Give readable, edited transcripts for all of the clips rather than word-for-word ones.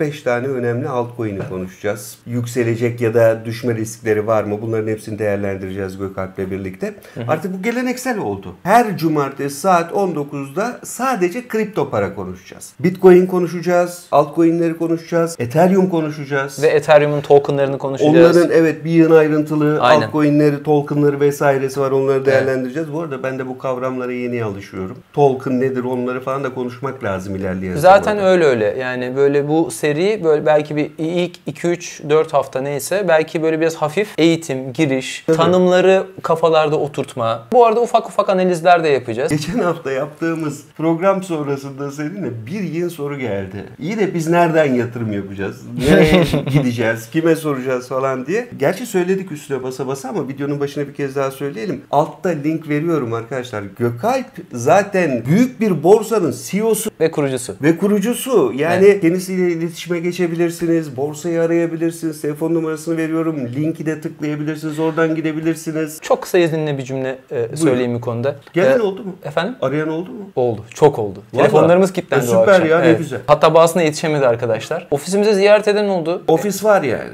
4-5 tane önemli altcoin'i konuşacağız. Yükselecek ya da düşme riskleri var mı? Bunların hepsini değerlendireceğiz Gökalp'le birlikte. Artık bu geleneksel oldu. Her cumartesi saat 19'da sadece kripto para konuşacağız. Bitcoin konuşacağız, altcoin'leri konuşacağız, Ethereum konuşacağız. Ve Ethereum'un token'larını konuşacağız. Onların evet bir yığın ayrıntılı altcoin'leri, token'ları vesairesi var. Onları değerlendireceğiz. Evet. Bu arada ben de bu kavramlara yeni alışıyorum. Token nedir onları falan da konuşmak lazım ilerleyen zaten zamanda. Öyle. Yani böyle bu seri böyle belki bir ilk 2-3-4 hafta neyse belki böyle biraz hafif eğitim, giriş, tabii, tanımları kafalarda oturtma. Bu arada ufak ufak analizler de yapacağız. Geçen hafta yaptığımız program sonrasında seninle bir yığın soru geldi. İyi de biz nereden yatırım yapacağız? Nereye gideceğiz? Kime soracağız falan diye. Gerçi söyledik üstüne basa basa ama videonun başına bir kez daha söyleyelim. Altta link veriyorum arkadaşlar. Gökalp zaten büyük bir borsanın CEO'su ve kurucusu. Yani evet, kendisiyle iletişime geçebilirsiniz. Borsayı arayabilirsiniz. Telefon numarasını veriyorum. Linki de tıklayabilirsiniz. Oradan gidebilirsiniz. Çok kısa izninle bir cümle söyleyeyim bu konuda. Gelen oldu mu? Efendim? Arayan oldu mu? Oldu. Çok oldu. Vallahi. Telefonlarımız kilitlendi. Süper ya, ne güzel. Hatta bazısına yetişemedi arkadaşlar. Ofisimize ziyaret eden oldu. Ofis var yani.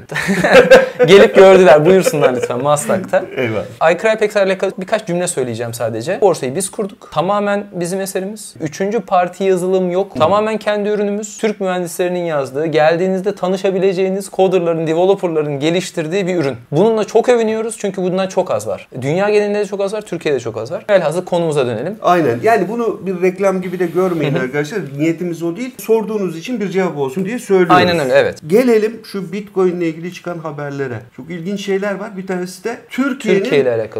Gelip gördüler. Buyursunlar lütfen. Maslak'ta. Eyvallah. iCrypex'le alakalı birkaç cümle söyleyeceğim sadece. Borsayı biz kurduk. Tamamen bizim eserimiz. Üçüncü parti yazılım yok. Tamamen kendi ürünümüz. Türk mühendislerinin yazdığı, geldiğinizde tanışabileceğiniz coderların, developerların geliştirdiği bir ürün. Bununla çok övünüyoruz çünkü bundan çok az var. Dünya genelinde de çok az var, Türkiye'de çok az var. Velhasıl konumuza dönelim. Aynen. Yani bunu bir reklam gibi de görmeyin arkadaşlar. Niyetimiz o değil. Sorduğunuz için bir cevap olsun diye söylüyoruz. Aynen öyle, evet. Gelelim şu Bitcoin ile ilgili çıkan haberlere. Çok ilginç şeyler var. Bir tanesi de Türkiye'nin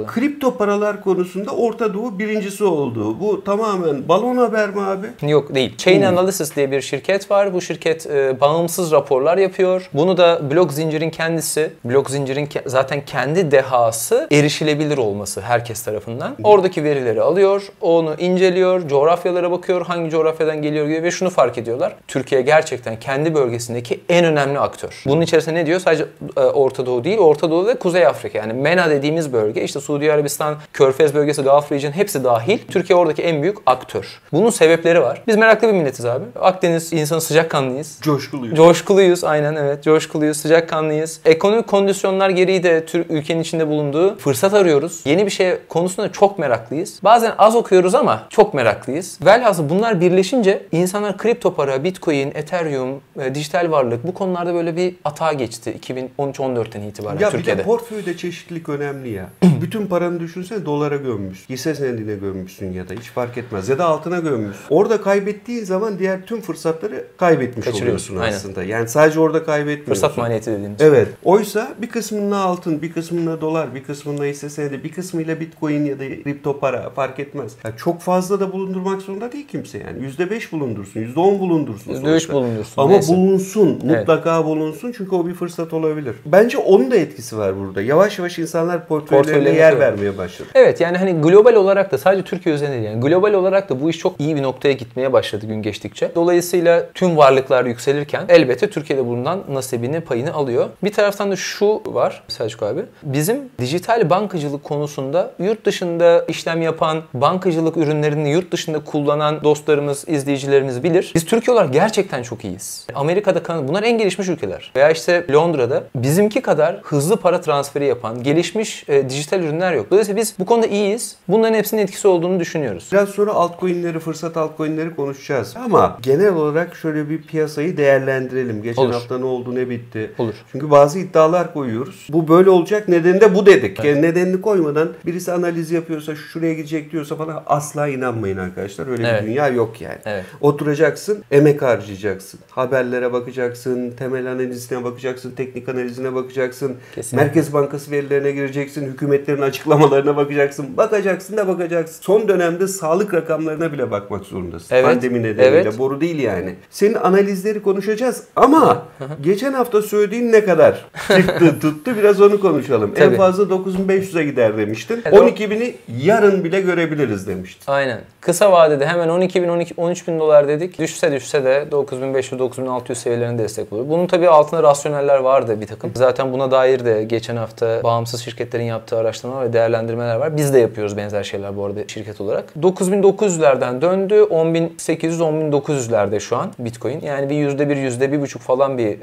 kripto paralar konusunda Orta Doğu birincisi olduğu. Bu tamamen balon haber mi abi? Yok, değil. Chain Analysis diye bir şirket var. Bu şirket bağımsız raporlar yapıyor. Bunu da blok zincirin kendisi, blok zincirin zaten kendi dehası, erişilebilir olması herkes tarafından. Oradaki verileri alıyor, onu inceliyor, coğrafyalara bakıyor, hangi coğrafyadan geliyor diye ve şunu fark ediyorlar. Türkiye gerçekten kendi bölgesindeki en önemli aktör. Bunun içerisinde ne diyor? Sadece Orta Doğu değil, Orta Doğu ve Kuzey Afrika. Yani MENA dediğimiz bölge, işte Suudi Arabistan, Körfez Bölgesi, Gulf Region hepsi dahil. Türkiye oradaki en büyük aktör. Bunun sebepleri var. Biz meraklı bir milletiz abi. Akdeniz insanı sıcakkanlıyız. Coşkuluyuz. Coşkuluyuz, aynen evet. Coşkuluyuz, sıcakkanlıyız. Ekonomik kondisyonlar gereği de ülkenin içinde bulunduğu fırsat arıyoruz. Yeni bir şey konusunda çok meraklıyız. Bazen az okuyoruz ama çok meraklıyız. Velhasıl bunlar birleşince insanlar kripto para, Bitcoin, Ethereum, dijital varlık bu konularda böyle bir atağa geçti 2013-14'ten itibaren ya Türkiye'de. Ya bir de portföyde çeşitlilik önemli ya. Bütün paranı düşünsene dolara gömmüşsün. Hisse senedine gömmüşsün ya da hiç fark etmez. Ya da altına gömmüşsün. Orada kaybettiğin zaman diğer tüm fırsatları kaybetmiş oluyorsun aslında. Aynen. Yani sadece orada kaybetmiyorsun. Fırsat maliyeti dediğimiz. Evet. Oysa bir kısmına altın, bir kısmına dolar, bir kısmına hisse senedi, bir kısmıyla Bitcoin ya da kripto para fark etmez. Yani çok fazla da bulundurmak zorunda değil kimse yani. %5 bulundursun, %10 bulundursun. %3 bulundursun. Ama neyse, bulunsun. Mutlaka evet, bulunsun. Çünkü o bir fırsat olabilir. Bence onun da etkisi var burada. Yavaş yavaş insanlar portföylerine yer vermeye başladı. Evet, yani hani global olarak da sadece Türkiye üzerinde değil. Yani global olarak da bu iş çok iyi bir noktaya gitmeye başladı gün geçtikçe. Dolayısıyla tüm varlıklar yükselirken elbette Türkiye'de bulunan nasibini, payını alıyor. Bir taraftan da şu var Selçuk abi. Bizim dijital bankacılık konusunda yurt dışında işlem yapan, bankacılık ürünlerini yurt dışında kullanan dostlarımız, izleyicilerimiz bilir. Biz Türkiye olarak gerçekten çok iyiyiz. Amerika'da, Kanada, bunlar en gelişmiş ülkeler. Veya işte Londra'da bizimki kadar hızlı para transferi yapan, gelişmiş dijital ürünler yok. Dolayısıyla biz bu konuda iyiyiz. Bunların hepsinin etkisi olduğunu düşünüyoruz. Biraz sonra altcoin'leri, fırsat altcoin'leri konuşacağız. Ama genel olarak şöyle bir piyasayı değerlendirelim. Geçen hafta ne oldu, ne bitti. Çünkü bazı iddialar koyuyoruz. Bu böyle olacak, nedeni de bu dedik. Evet. Yani nedenini koymadan birisi analiz yapıyorsa, şuraya gidecek diyorsa falan asla inanmayın arkadaşlar. Öyle evet, bir dünya yok yani. Evet. Oturacaksın, emek harcayacaksın. Haberlere bakacaksın, temel analizine bakacaksın, teknik analizine bakacaksın. Kesinlikle. Merkez Bankası verilerine gireceksin, hükümetlerin açıklamalarına bakacaksın. Bakacaksın da bakacaksın. Son dönemde sağlık rakamlarına bile bakmak zorundasın. Evet. Pandemi nedeniyle. Evet. Boru değil yani. Senin analizleri konuşacağız ama geçen hafta söylediğin ne kadar çıktı tuttu biraz onu konuşalım. Tabii. En fazla 9.500'e gider demiştin. Evet, 12.000'i yarın bile görebiliriz demiştin. Aynen. Kısa vadede hemen 12.000-13.000 dolar dedik. Düşse de 9.500-9.600 seviyelerine destek olur. Bunun tabii altında rasyoneller vardı bir takım. Zaten buna dair de geçen hafta bağımsız şirketlerin yaptığı araştırmalar ve değerlendirmeler var. Biz de yapıyoruz benzer şeyler bu arada şirket olarak. 9.900'lerden döndü. 10.800-10.900'lerde şu an Bitcoin. Yani bir %1, %1,5 falan bir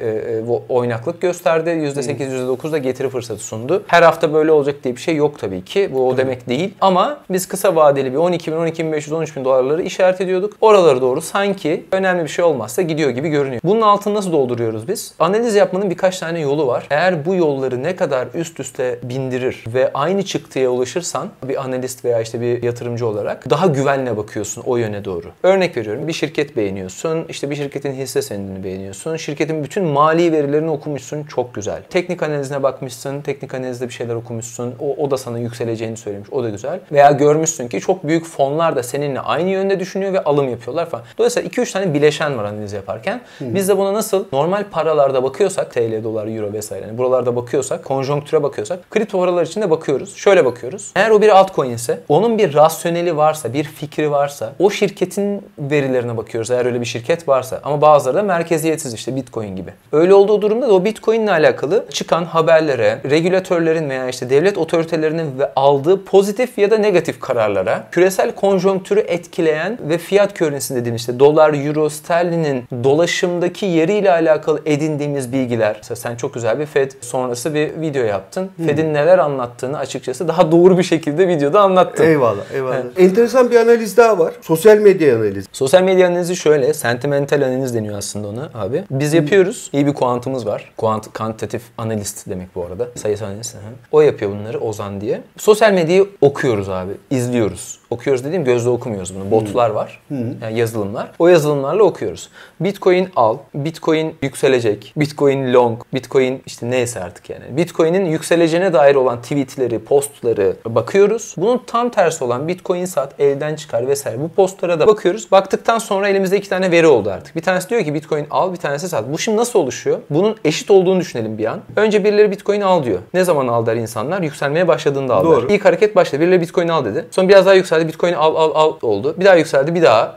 oynaklık gösterdi. %8, %9 da getiri fırsatı sundu. Her hafta böyle olacak diye bir şey yok tabii ki. Bu o demek değil. Ama biz kısa vadeli bir 12.000, 12.500, 13.000 dolarları işaret ediyorduk. Oralara doğru sanki önemli bir şey olmazsa gidiyor gibi görünüyor. Bunun altını nasıl dolduruyoruz biz? Analiz yapmanın birkaç tane yolu var. Eğer bu yolları ne kadar üst üste bindirir ve aynı çıktıya ulaşırsan bir analist veya işte bir yatırımcı olarak daha güvenle bakıyorsun o yöne doğru. Örnek veriyorum, bir şirket beğeniyorsun. İşte bir şirketin hisse senedini beğeniyorsun. Şirketin bütün mali verilerini okumuşsun. Çok güzel. Teknik analizine bakmışsın. Teknik analizde bir şeyler okumuşsun. O da sana yükseleceğini söylemiş. O da güzel. Veya görmüşsün ki çok büyük fonlar da seninle aynı yönde düşünüyor ve alım yapıyorlar falan. Dolayısıyla 2-3 tane bileşen var analiz yaparken. Biz de buna nasıl normal paralarda bakıyorsak, TL, dolar, euro vesaire, yani buralarda bakıyorsak, konjonktüre bakıyorsak, kripto paralar için de bakıyoruz. Şöyle bakıyoruz. Eğer o bir altcoin ise, onun bir rasyoneli varsa, bir fikri varsa, o şirketin verilerine bakıyoruz. Eğer öyle bir şirket varsa. Ama bazıları da merkeziyetsiz, işte Bitcoin gibi. Öyle olduğu durumda da o Bitcoin'le alakalı çıkan haberlere, regülatörlerin veya işte devlet otoritelerinin aldığı pozitif ya da negatif kararlara, küresel konjonktürü etkileyen ve fiyat körnesinde dediğimiz işte dolar, euro, sterlinin dolaşımdaki yeriyle alakalı edindiğimiz bilgiler. Mesela sen çok güzel bir Fed sonrası bir video yaptın. Fed'in neler anlattığını açıkçası daha doğru bir şekilde videoda anlattın. Eyvallah. Evet. Enteresan bir analiz daha var. Sosyal medya analizi. Sosyal medya analizi şöyle. Sentimental analiz deniyor aslında ona abi. Biz yapıyoruz. İyi bir kuantımız var. Kuantitatif analist demek bu arada. Sayısal analist. O yapıyor bunları, Ozan diye. Sosyal medyayı okuyoruz abi. İzliyoruz. Okuyoruz dediğim gözle okumuyoruz bunu. Botlar var. Yani yazılımlar. O yazılımlarla okuyoruz. Bitcoin al. Bitcoin yükselecek. Bitcoin long. Bitcoin işte neyse artık yani. Bitcoin'in yükseleceğine dair olan tweetleri, postları bakıyoruz. Bunun tam tersi olan Bitcoin sat, elden çıkar vesaire. Bu postlara da bakıyoruz. Baktıktan sonra elimizde iki tane veri oldu artık. Bir tanesi diyor ki Bitcoin al, bir tanesi sat. Bu şimdi nasıl oluşuyor? Bunun eşit olduğunu düşünelim bir an. Önce birileri Bitcoin al diyor. Ne zaman al der insanlar? Yükselmeye başladığında al. Doğru. İlk hareket başladı. Birileri Bitcoin al dedi. Sonra biraz daha yükseldi. Bitcoin al oldu. Bir daha yükseldi. Bir daha.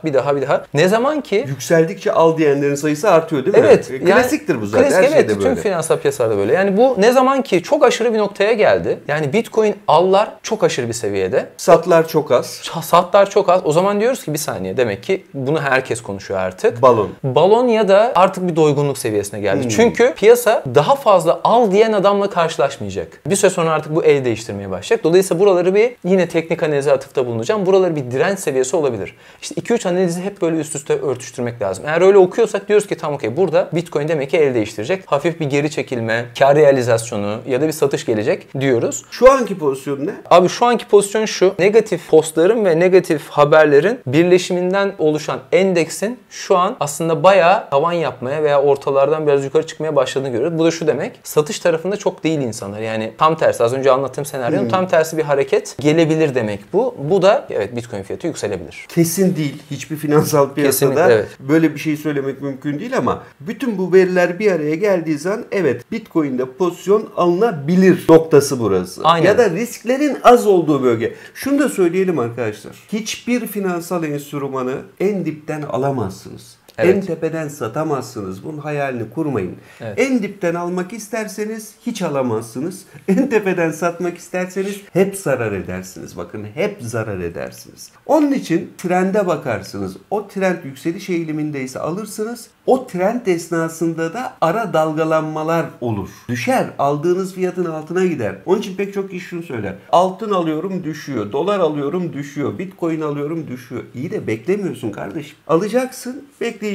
Ne zaman ki yükseldikçe al diyenlerin sayısı artıyor değil mi? Evet. Klasiktir bu zaten. Klasik, evet. Tüm finansal piyasalarda böyle. Yani bu ne zaman ki çok aşırı bir noktaya geldi. Yani Bitcoin allar çok aşırı bir seviyede. Satlar çok az. Satlar çok az. O zaman diyoruz ki bir saniye, demek ki bunu herkes konuşuyor artık. Balon ya da artık bir doygunluk seviyesine geldi. Çünkü piyasa daha fazla al diyen adamla karşılaşmayacak. Bir süre sonra artık bu el değiştirmeye başlayacak. Dolayısıyla buraları bir yine teknik analize atıfta bulunacağım. Buraları bir direnç seviyesi olabilir. İşte 2-3 analizi hep böyle üst üste örtüştürmek lazım. Eğer öyle okuyorsak diyoruz ki tamam, okey, burada Bitcoin demek ki el değiştirecek. Hafif bir geri çekilme, kar realizasyonu ya da bir satış gelecek diyoruz. Şu anki pozisyon ne? Abi şu anki pozisyon şu. Negatif postların ve negatif haberlerin birleşiminden oluşan endeksin şu an aslında bayağı tavan yapmaya veya ortalardan biraz yukarı çıkmaya başladığını görüyoruz. Bu da şu demek. Satış tarafında çok değil insanlar. Yani tam tersi. Az önce anlattığım senaryonun tam tersi bir hareket gelebilir demek bu. Bu da evet, Bitcoin fiyatı yükselebilir. Kesin değil. Hiçbir finansal piyasada evet, böyle bir şey söylemek mümkün değil ama bütün bu veriler bir araya geldiği zaman evet, Bitcoin'de pozisyon alınabilir noktası burası. Aynen. Ya da risklerin az olduğu bölge. Şunu da söyleyelim arkadaşlar. Hiçbir finansal enstrümanı en dipten alamazsınız. Evet. En tepeden satamazsınız. Bunun hayalini kurmayın. Evet. En dipten almak isterseniz hiç alamazsınız. En tepeden satmak isterseniz hep zarar edersiniz. Bakın, hep zarar edersiniz. Onun için trende bakarsınız. O trend yükseliş eğilimindeyse alırsınız. O trend esnasında da ara dalgalanmalar olur. Düşer. Aldığınız fiyatın altına gider. Onun için pek çok kişi şunu söyler. Altın alıyorum düşüyor. Dolar alıyorum düşüyor. Bitcoin alıyorum düşüyor. İyi de beklemiyorsun kardeşim. Alacaksın, bekleyeceksin.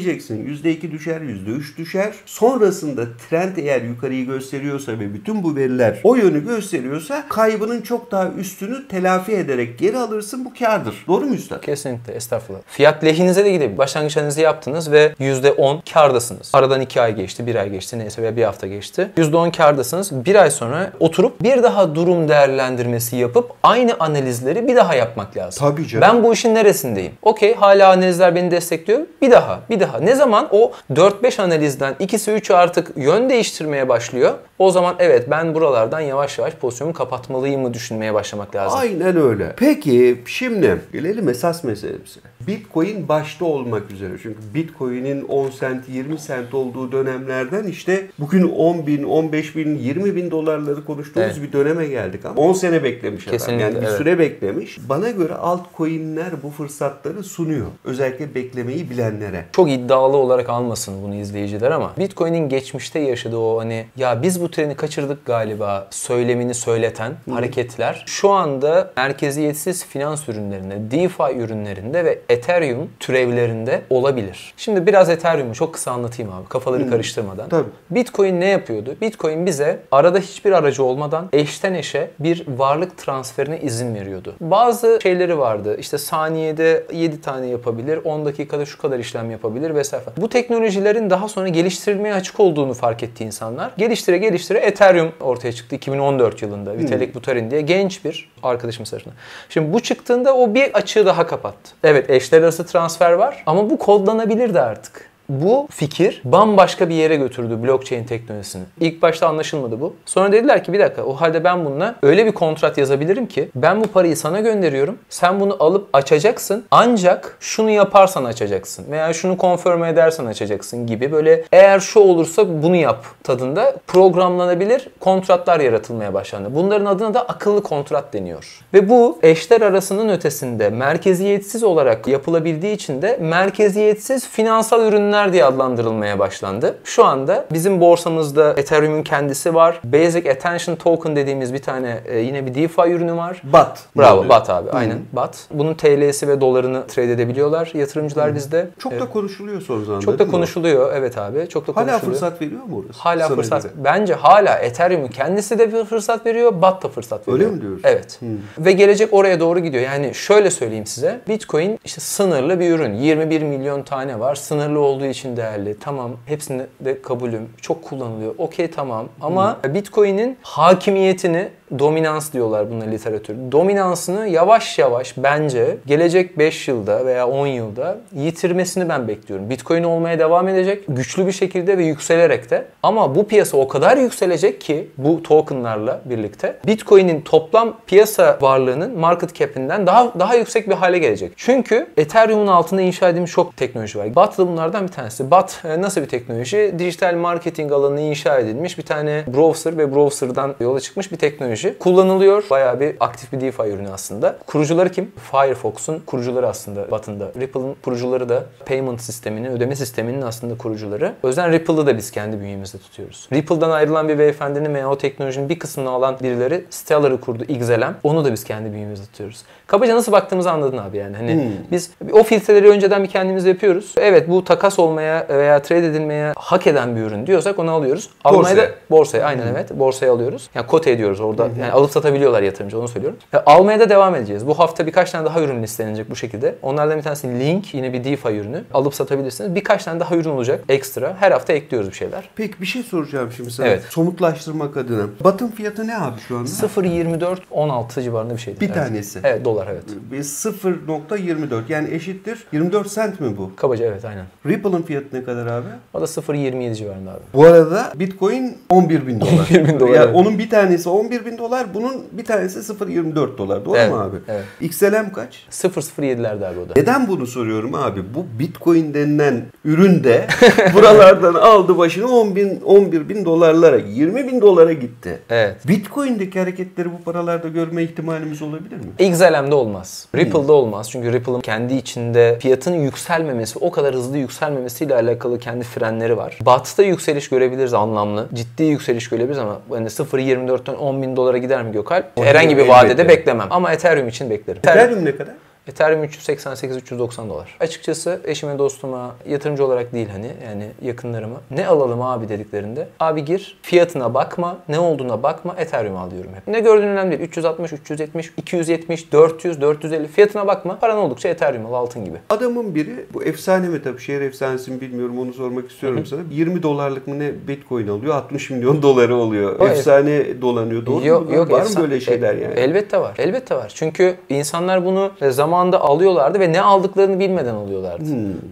%2 düşer, %3 düşer. Sonrasında trend eğer yukarıyı gösteriyorsa ve bütün bu veriler o yönü gösteriyorsa kaybının çok daha üstünü telafi ederek geri alırsın. Bu kârdır. Doğru mu üstad? Kesinlikle. Estağfurullah. Fiyat lehinize de gidebilir. Başlangıç analizi yaptınız ve %10 kârdasınız. Aradan 2 ay geçti, 1 ay geçti, neyse, veya 1 hafta geçti. %10 kârdasınız. 1 ay sonra oturup bir daha durum değerlendirmesi yapıp aynı analizleri bir daha yapmak lazım. Tabii canım. Ben bu işin neresindeyim? Okey, hala analizler beni destekliyor. Bir daha. Ne zaman o 4-5 analizden ikisi 3'ü artık yön değiştirmeye başlıyor. O zaman evet, ben buralardan yavaş yavaş pozisyonumu kapatmalıyım mı düşünmeye başlamak lazım. Aynen öyle. Peki şimdi gelelim esas meselemize. Bitcoin başta olmak üzere. Çünkü Bitcoin'in 10 sent, 20 sent olduğu dönemlerden işte bugün 10 bin, 15 bin, 20 bin dolarları konuştuğumuz evet. bir döneme geldik. Ama 10 sene beklemiş adam. Kesinlikle, yani bir evet. süre beklemiş. Bana göre altcoin'ler bu fırsatları sunuyor. Özellikle beklemeyi bilenlere. Çok iddialı olarak almasın bunu izleyiciler ama Bitcoin'in geçmişte yaşadığı o hani ya biz bu treni kaçırdık galiba söylemini söyleten Hı. hareketler şu anda merkeziyetsiz finans ürünlerinde, DeFi ürünlerinde ve Ethereum türevlerinde olabilir. Şimdi biraz Ethereum'u çok kısa anlatayım abi kafaları karıştırmadan. Tabii. Bitcoin ne yapıyordu? Bitcoin bize arada hiçbir aracı olmadan eşten eşe bir varlık transferine izin veriyordu. Bazı şeyleri vardı. İşte saniyede 7 tane yapabilir, 10 dakikada şu kadar işlem yapabilir vesaire. Bu teknolojilerin daha sonra geliştirilmeye açık olduğunu fark etti insanlar. Geliştire geliştire Ethereum ortaya çıktı 2014 yılında. Vitalik Buterin diye genç bir arkadaşımız tarafından. Şimdi bu çıktığında o bir açığı daha kapattı. Evet, eşler arası transfer var ama bu kodlanabilirdi artık. Bu fikir bambaşka bir yere götürdü blockchain teknolojisini. İlk başta anlaşılmadı bu. Sonra dediler ki bir dakika o halde ben bununla öyle bir kontrat yazabilirim ki ben bu parayı sana gönderiyorum. Sen bunu alıp açacaksın ancak şunu yaparsan açacaksın veya şunu konfirm edersen açacaksın gibi böyle eğer şu olursa bunu yap tadında programlanabilir kontratlar yaratılmaya başlandı. Bunların adına da akıllı kontrat deniyor. Ve bu eşler arasının ötesinde merkeziyetsiz olarak yapılabildiği için de merkeziyetsiz finansal ürünler diye adlandırılmaya başlandı. Şu anda bizim borsamızda Ethereum'un kendisi var. Basic Attention Token dediğimiz bir tane yine bir DeFi ürünü var. BAT. Bravo. BAT abi. Aynen. BAT. Bunun TL'si ve dolarını trade edebiliyorlar yatırımcılar bizde. Çok da konuşuluyor son zamanlarda. Çok da konuşuluyor. Evet abi. Çok da konuşuluyor. Hala fırsat veriyor mu orası? Hala sana fırsat. Göre. Bence hala Ethereum'un kendisi de fırsat veriyor. BAT da fırsat veriyor. Öyle mi diyorsun? Evet. Ve gelecek oraya doğru gidiyor. Yani şöyle söyleyeyim size. Bitcoin işte sınırlı bir ürün. 21 milyon tane var. Sınırlı olduğu için değerli. Tamam. Hepsini de kabulüm. Çok kullanılıyor. Okey tamam. Ama Bitcoin'in hakimiyetini dominans diyorlar buna literatürde. Dominansını yavaş yavaş bence gelecek 5 yılda veya 10 yılda yitirmesini ben bekliyorum. Bitcoin olmaya devam edecek. Güçlü bir şekilde ve yükselerek de. Ama bu piyasa o kadar yükselecek ki bu tokenlarla birlikte Bitcoin'in toplam piyasa varlığının market cap'inden daha yüksek bir hale gelecek. Çünkü Ethereum'un altında inşa edilmiş çok teknoloji var. BAT da bunlardan bir tanesi. BAT nasıl bir teknoloji? Dijital marketing alanı inşa edilmiş bir tane browser ve browser'dan yola çıkmış bir teknoloji. Kullanılıyor. Bayağı bir aktif bir DeFi ürünü aslında. Kurucuları kim? Firefox'un kurucuları aslında batında. Ripple'ın kurucuları da payment sisteminin, ödeme sisteminin aslında kurucuları. O yüzden Ripple'ı da biz kendi bünyemizde tutuyoruz. Ripple'dan ayrılan bir beyefendinin veya o teknolojinin bir kısmını alan birileri Stellar'ı kurdu, XLM. Onu da biz kendi bünyemizde tutuyoruz. Kabaca nasıl baktığımızı anladın abi yani. Hani biz o filtreleri önceden bir kendimiz yapıyoruz. Evet bu takas olmaya veya trade edilmeye hak eden bir ürün diyorsak onu alıyoruz. Borsaya. Aynen evet. Borsaya alıyoruz. Yani kote ediyoruz orada. Yani alıp satabiliyorlar yatırımcı onu söylüyorum. Yani almaya da devam edeceğiz. Bu hafta birkaç tane daha ürün listelenecek bu şekilde. Onlardan bir tanesi Link. Yine bir DeFi ürünü. Alıp satabilirsiniz. Birkaç tane daha ürün olacak ekstra. Her hafta ekliyoruz bir şeyler. Peki bir şey soracağım şimdi sana. Evet. Somutlaştırmak adına. BAT'ın fiyatı ne abi şu anda? 0.24-16 civarında bir şeydi. Bir tanesi. Evet dolar evet. 0.24 yani eşittir. 24 cent mi bu? Kabaca evet aynen. Ripple'ın fiyatı ne kadar abi? O da 0.27 civarında abi. Bu arada Bitcoin 11.000 dolar. 11.000 dolar. Yani evet. Onun bir tanesi 11.000 dolar. Bunun bir tanesi 0.24 dolar. Doğru evet, mu abi? Evet. XLM kaç? 0.07'lerde abi o da. Neden bunu soruyorum abi? Bu Bitcoin denilen ürün de buralardan aldı başını 11.000 dolarlara, 20.000 dolara gitti. Evet. Bitcoin'deki hareketleri bu paralarda görme ihtimalimiz olabilir mi? XLM'de olmaz. Ripple'da olmaz. Çünkü Ripple'ın kendi içinde fiyatının yükselmemesi, o kadar hızlı yükselmemesiyle alakalı kendi frenleri var. BAT'ta yükseliş görebiliriz anlamlı. Ciddi yükseliş görebiliriz ama hani 0.24'ten 10.000 dolara gider mi Gökalp? Herhangi bir vadede beklemem. Ama Ethereum için beklerim. Ethereum ne kadar? Ethereum 388-390 dolar. Açıkçası eşime, dostuma, yatırımcı olarak değil hani yani yakınlarıma ne alalım abi dediklerinde abi gir fiyatına bakma, ne olduğuna bakma Ethereum al diyorum hep. Ne gördüğün önemli değil. 360, 370, 270, 400, 450 fiyatına bakma. Paran oldukça Ethereum al altın gibi. Adamın biri bu efsane mi tabii şehir efsanesi mi bilmiyorum onu sormak istiyorum sana. 20 dolarlık mı ne Bitcoin alıyor? 60 milyon doları oluyor. O efsane dolanıyor. Doğru mu? Var mı böyle şeyler yani? Elbette var. Elbette var. Çünkü insanlar bunu zaman anda alıyorlardı ve ne aldıklarını bilmeden alıyorlardı.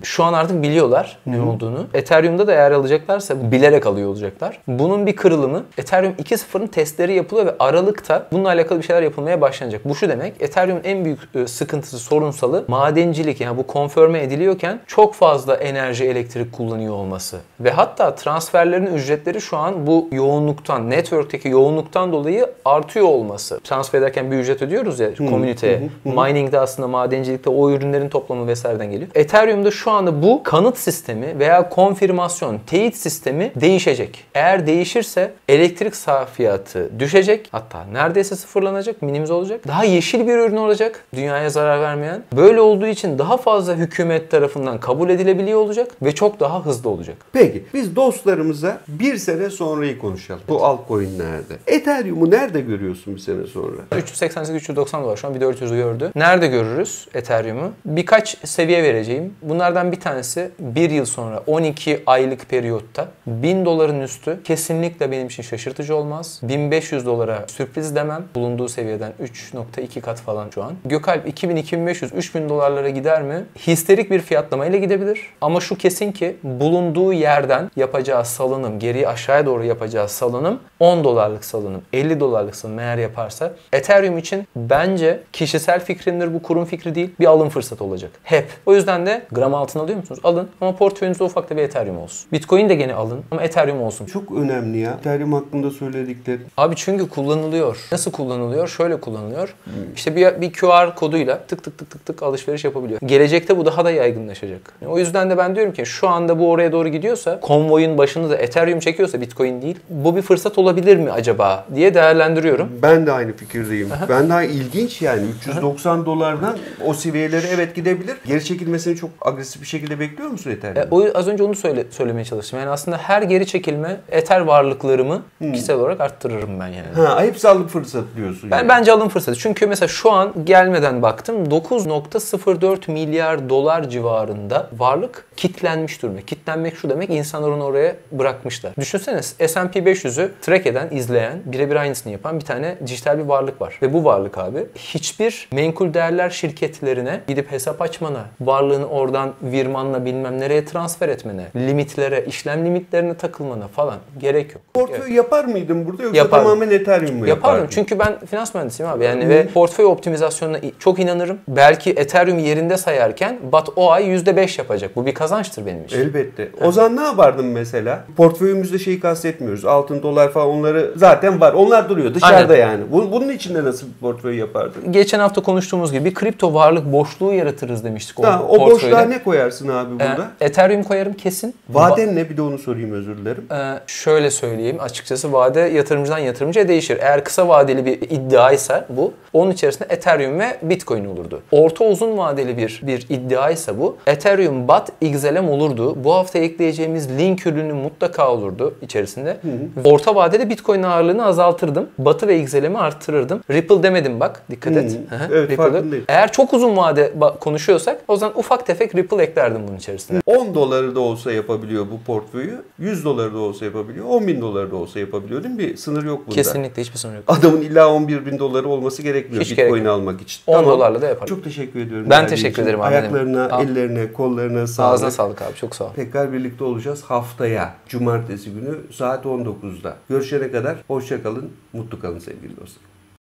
Şu an artık biliyorlar ne olduğunu. Ethereum'da da eğer alacaklarsa bilerek alıyor olacaklar. Bunun bir kırılımı, Ethereum 2.0'ın testleri yapılıyor ve Aralık'ta bununla alakalı bir şeyler yapılmaya başlanacak. Bu şu demek, Ethereum'un en büyük sıkıntısı, sorunsalı madencilik. Yani bu konfirme ediliyorken çok fazla enerji, elektrik kullanıyor olması. Ve hatta transferlerin ücretleri şu an bu yoğunluktan, network'teki yoğunluktan dolayı artıyor olması. Transfer ederken bir ücret ödüyoruz ya komüniteye. Mining'de aslında madencilikte o ürünlerin toplamı vesaireden geliyor. Ethereum'da şu anda bu kanıt sistemi veya konfirmasyon, teyit sistemi değişecek. Eğer değişirse elektrik sarfiyatı düşecek. Hatta neredeyse sıfırlanacak, minimize olacak. Daha yeşil bir ürün olacak. Dünyaya zarar vermeyen. Böyle olduğu için daha fazla hükümet tarafından kabul edilebiliyor olacak ve çok daha hızlı olacak. Peki biz dostlarımıza bir sene sonrayı konuşalım. Evet. Bu altcoin'lerde. Ethereum'u nerede görüyorsun bir sene sonra? 388-390 dolar. Şu an bir 400'ü gördü. Nerede görürüz Ethereum'u? Birkaç seviye vereceğim. Bunlardan bir tanesi 1 yıl sonra 12 aylık periyotta 1000 doların üstü kesinlikle benim için şaşırtıcı olmaz. 1500 dolara sürpriz demem. Bulunduğu seviyeden 3.2 kat falan şu an. Gökalp 2000-2500-3000 dolarlara gider mi? Histerik bir fiyatlamayla gidebilir. Ama şu kesin ki bulunduğu yerden yapacağı salınım, geriye aşağıya doğru yapacağı salınım 10 dolarlık salınım, 50 dolarlık salınım eğer yaparsa Ethereum için bence kişisel fikrimdir, bu kurum fikri değil, bir alım fırsatı olacak. Hep. O yüzden de gram altın alıyor musunuz? Alın. Ama portföyünüzde ufak da bir Ethereum olsun. Bitcoin de gene alın ama Ethereum olsun. Çok önemli ya. Ethereum hakkında söyledikleri. Abi çünkü kullanılıyor. Nasıl kullanılıyor? Şöyle kullanılıyor. İşte bir QR koduyla tık tık alışveriş yapabiliyor. Gelecekte bu daha da yaygınlaşacak. Yani o yüzden de ben diyorum ki şu anda bu oraya doğru gidiyorsa, konvoyun başını da Ethereum çekiyorsa Bitcoin değil, bu bir fırsat olabilir mi acaba diye değerlendiriyorum. Ben de aynı fikirdeyim. Aha. Ben daha ilginç yani 390 dolardan o seviyelere evet gidebilir. Geri çekilmesini çok agresif bir şekilde bekliyor musun Ethereum'da? Az önce onu söylemeye çalıştım. Yani aslında her geri çekilme Ether varlıklarımı kişisel olarak arttırırım ben yani. Ha, hepsi alım fırsatı diyorsun. Ben yani. Bence alım fırsatı. Çünkü mesela şu an gelmeden baktım 9.04 milyar dolar civarında varlık kitlenmiş durumda. Kitlenmek şu demek, insanlar onu oraya bırakmışlar. Düşünsene S&P 500'ü track eden, izleyen, birebir aynısını yapan bir tane dijital bir varlık var. Ve bu varlık abi hiçbir menkul değerler şirketlerine gidip hesap açmana, varlığını oradan virmanla bilmem nereye transfer etmene, limitlere, işlem limitlerine takılmana falan gerek yok. Portföy yapar mıydın burada yoksa yapardım. Tamamen Ethereum mu yapardım? Çünkü ben finans mühendisiyim abi yani ve portföy optimizasyonuna çok inanırım. Belki Ethereum yerinde sayarken BAT o ay %5 yapacak. Bu bir kazançtır benim için. Elbette. O zaman ne yapardım mesela? Portföyümüzde şeyi kastetmiyoruz. Altın, dolar falan onları zaten var. Onlar duruyor dışarıda yani. Bunun içinde nasıl bir portföy yapardın? Geçen hafta konuştuğumuz gibi bir kripto varlık boşluğu yaratırız demiştik. O boşluğa ne koyarsın abi burada? Ethereum koyarım kesin. Vaden ne? Bir de onu sorayım, özür dilerim. Şöyle söyleyeyim açıkçası, vade yatırımcıdan yatırımcıya değişir. Eğer kısa vadeli bir iddiaysa bu, onun içerisinde Ethereum ve Bitcoin olurdu. Orta uzun vadeli bir iddiaysa bu, Ethereum, BAT, XLM olurdu. Bu hafta ekleyeceğimiz link ürünü mutlaka olurdu içerisinde. Orta vadede Bitcoin ağırlığını azaltırdım. BAT'ı ve XLM'i arttırırdım. Ripple demedim bak, dikkat et. Evet, farkındayım. Eğer çok uzun vade konuşuyorsak o zaman ufak tefek Ripple eklerdim bunun içerisine. 10 doları da olsa yapabiliyor bu portföyü. 100 doları da olsa yapabiliyor. 10.000 doları da olsa yapabiliyor değil mi? Bir sınır yok bunda. Kesinlikle hiçbir sınır yok. Adamın illa 11.000 doları olması gerekmiyor Bitcoin almak için. 10 dolarla da yaparım. Çok teşekkür ediyorum. Ben teşekkür ederim abi. Ayaklarına, ellerine, kollarına sağlık. Ağzına sağlık abi, çok sağ ol. Tekrar birlikte olacağız haftaya. Cumartesi günü saat 19'da. Görüşene kadar hoşça kalın, mutlu kalın sevgili dostlar.